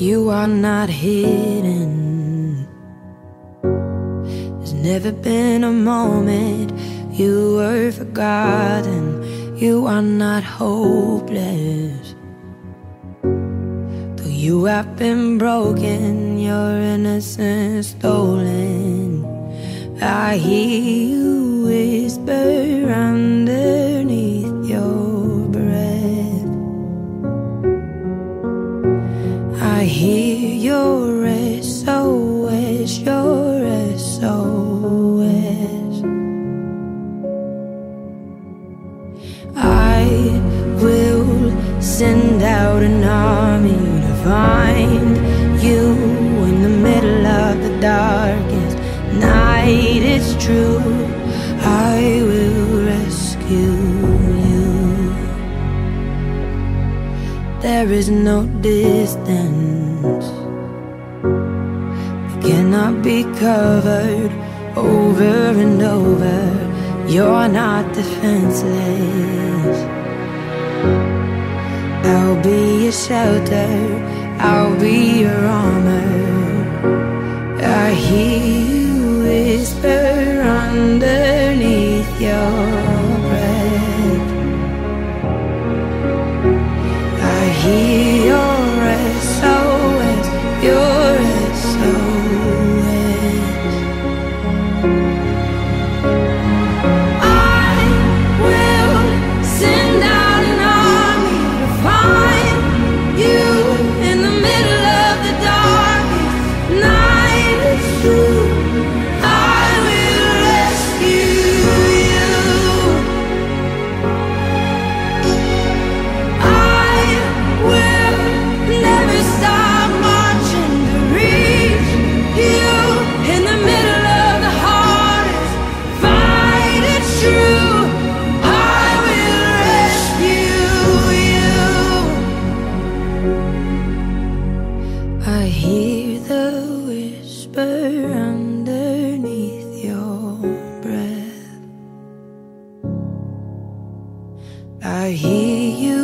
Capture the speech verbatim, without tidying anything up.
You are not hidden. There's never been a moment you were forgotten. You are not hopeless. Though you have been broken, your innocence stolen, I hear you whisper underneath your breath. I hear your S O S, your S O S. I will send out an army to find you in the middle of the darkest night. It's true, I will rescue you. There is no distance that cannot be covered over and over. You're not defenseless. I'll be your shelter, I'll be your armor. I hear you whisper underneath your breath. I hear your S O S, your S O S. I will send out an army to find you in the middle of the darkest night. It's true. I hear you.